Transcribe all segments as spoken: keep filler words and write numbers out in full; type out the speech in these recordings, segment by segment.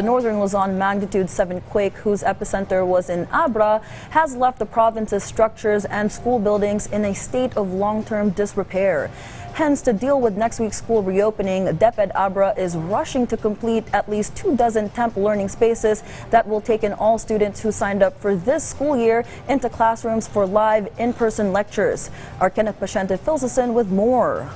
The northern Luzon magnitude seven quake, whose epicenter was in Abra, has left the province's structures and school buildings in a state of long-term disrepair. Hence, to deal with next week's school reopening, DepEd Abra is rushing to complete at least two dozen temp learning spaces that will take in all students who signed up for this school year into classrooms for live in-person lectures. Our Kenneth Pashenta fills us in with more.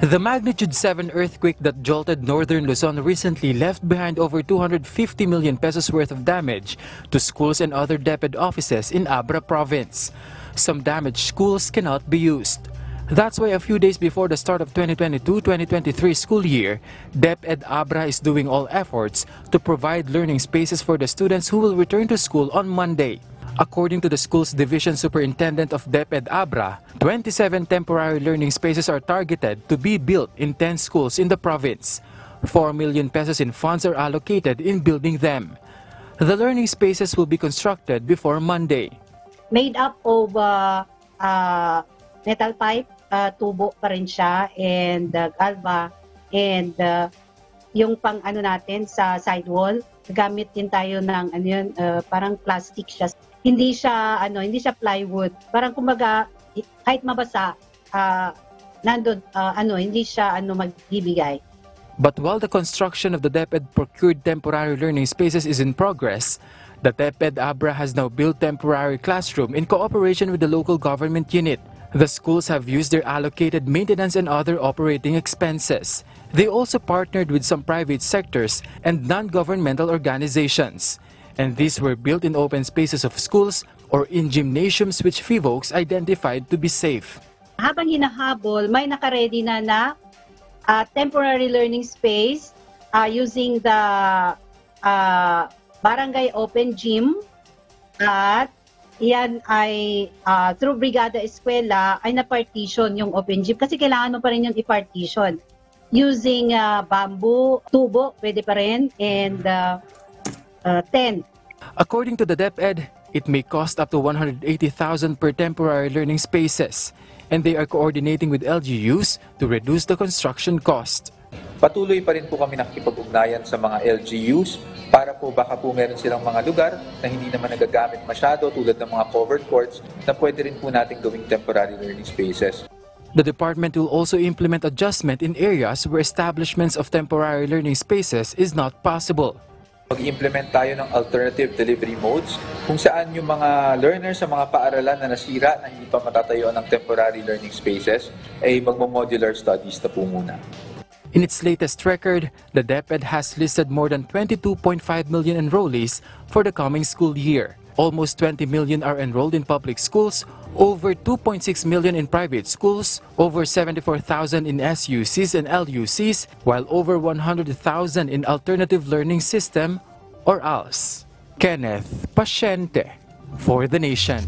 The magnitude seven earthquake that jolted northern Luzon recently left behind over two hundred fifty million pesos worth of damage to schools and other DepEd offices in Abra province. Some damaged schools cannot be used. That's why a few days before the start of twenty twenty-two twenty twenty-three school year, DepEd Abra is doing all efforts to provide learning spaces for the students who will return to school on Monday. According to the school's division superintendent of DepEd Abra, twenty-seven temporary learning spaces are targeted to be built in ten schools in the province. four million pesos in funds are allocated in building them. The learning spaces will be constructed before Monday. Made up of uh, uh, metal pipe, uh, tubo pa rin siya, and uh, galva, and uh, yung pang ano natin sa sidewall, gamit din tayo ng ano yun, uh, parang plastic siya. Hindi siya ano, hindi siya plywood. Parang kumbaga kahit mabasa, uh, nandun, uh, ano, hindi siya ano magbibigay. But while the construction of the DepEd procured temporary learning spaces is in progress, the DepEd Abra has now built temporary classroom in cooperation with the local government unit. The schools have used their allocated maintenance and other operating expenses. They also partnered with some private sectors and non-governmental organizations. And these were built in open spaces of schools or in gymnasiums which FIVOX identified to be safe. Habang hinahabol, may nakaredy na na uh, temporary learning space uh, using the uh, Barangay Open Gym, at yan ay uh, through Brigada Eskwela ay na-partition yung open gym kasi kailangan mo pa rin yung i-partition. Using uh, bamboo, tubo, pwede pa rin, and uh, uh, tent. According to the DepEd, it may cost up to one hundred eighty thousand per temporary learning spaces, and they are coordinating with L G Us to reduce the construction cost. Patuloy pa rin po kami nakikipag-ugnayan sa mga L G Us para po baka po meron silang mga lugar na hindi naman nagagamit masyado tulad ng mga covered courts na pwede rin po natin gawing temporary learning spaces. The department will also implement adjustment in areas where establishments of temporary learning spaces is not possible. Mag-implement tayo ng alternative delivery modes kung saan yung mga learners sa mga paaralan na nasira na hindi pa matatayo ng temporary learning spaces ay magmo-modular studies na po muna. In its latest record, the DepEd has listed more than twenty-two point five million enrollees for the coming school year. Almost twenty million are enrolled in public schools, over two point six million in private schools, over seventy-four thousand in S U Cs and L U Cs, while over one hundred thousand in Alternative Learning System or A L S. Kenneth Pashenta for The Nation.